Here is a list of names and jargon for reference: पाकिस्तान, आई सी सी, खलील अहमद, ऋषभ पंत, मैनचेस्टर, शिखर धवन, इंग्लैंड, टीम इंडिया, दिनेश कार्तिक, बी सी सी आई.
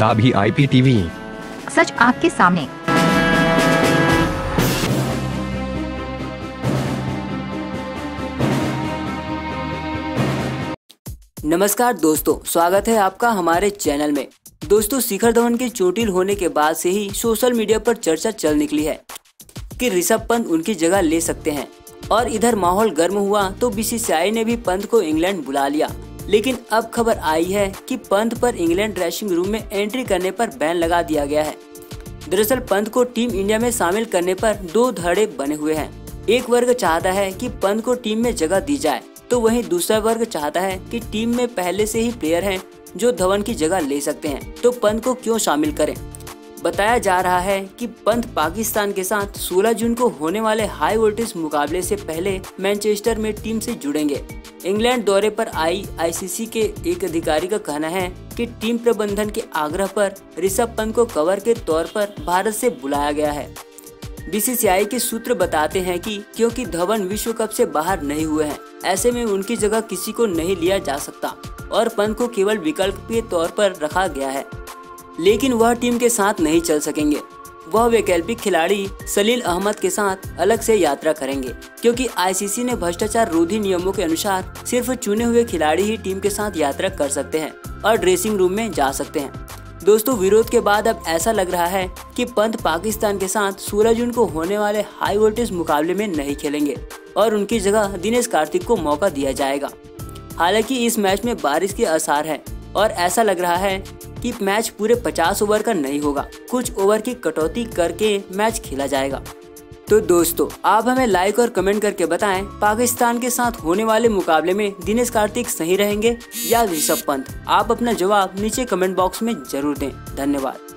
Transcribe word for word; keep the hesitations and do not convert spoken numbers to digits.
दा भी I P T V, सच आपके सामने। नमस्कार दोस्तों, स्वागत है आपका हमारे चैनल में। दोस्तों, शिखर धवन के चोटिल होने के बाद से ही सोशल मीडिया पर चर्चा चल निकली है कि ऋषभ पंत उनकी जगह ले सकते हैं और इधर माहौल गर्म हुआ तो बी सी सी आई ने भी पंत को इंग्लैंड बुला लिया। लेकिन अब खबर आई है कि पंत पर इंग्लैंड ड्रेसिंग रूम में एंट्री करने पर बैन लगा दिया गया है। दरअसल पंत को टीम इंडिया में शामिल करने पर दो धड़े बने हुए हैं। एक वर्ग चाहता है कि पंत को टीम में जगह दी जाए, तो वहीं दूसरा वर्ग चाहता है कि टीम में पहले से ही प्लेयर हैं जो धवन की जगह ले सकते हैं, तो पंत को क्यों शामिल करें। बताया जा रहा है कि पंत पाकिस्तान के साथ सोलह जून को होने वाले हाई वोल्टेज मुकाबले से पहले मैनचेस्टर में टीम से जुड़ेंगे। इंग्लैंड दौरे पर आई आई सी सी के एक अधिकारी का कहना है कि टीम प्रबंधन के आग्रह पर ऋषभ पंत को कवर के तौर पर भारत से बुलाया गया है। बी सी सी आई के सूत्र बताते हैं कि क्योंकि धवन विश्व कप से बाहर नहीं हुए हैं, ऐसे में उनकी जगह किसी को नहीं लिया जा सकता और पंत को केवल विकल्प के तौर पर रखा गया है। लेकिन वह टीम के साथ नहीं चल सकेंगे। वह वैकल्पिक खिलाड़ी खलील अहमद के साथ अलग से यात्रा करेंगे, क्योंकि आई सी सी ने भ्रष्टाचार रोधी नियमों के अनुसार सिर्फ चुने हुए खिलाड़ी ही टीम के साथ यात्रा कर सकते हैं और ड्रेसिंग रूम में जा सकते हैं। दोस्तों, विरोध के बाद अब ऐसा लग रहा है कि पंत पाकिस्तान के साथ सोलह जून को होने वाले हाई वोल्टेज मुकाबले में नहीं खेलेंगे और उनकी जगह दिनेश कार्तिक को मौका दिया जाएगा। हालांकि इस मैच में बारिश के आसार हैं और ऐसा लग रहा है कि मैच पूरे पचास ओवर का नहीं होगा, कुछ ओवर की कटौती करके मैच खेला जाएगा। तो दोस्तों, आप हमें लाइक और कमेंट करके बताएं, पाकिस्तान के साथ होने वाले मुकाबले में दिनेश कार्तिक सही रहेंगे या ऋषभ पंत। आप अपना जवाब नीचे कमेंट बॉक्स में जरूर दें। धन्यवाद।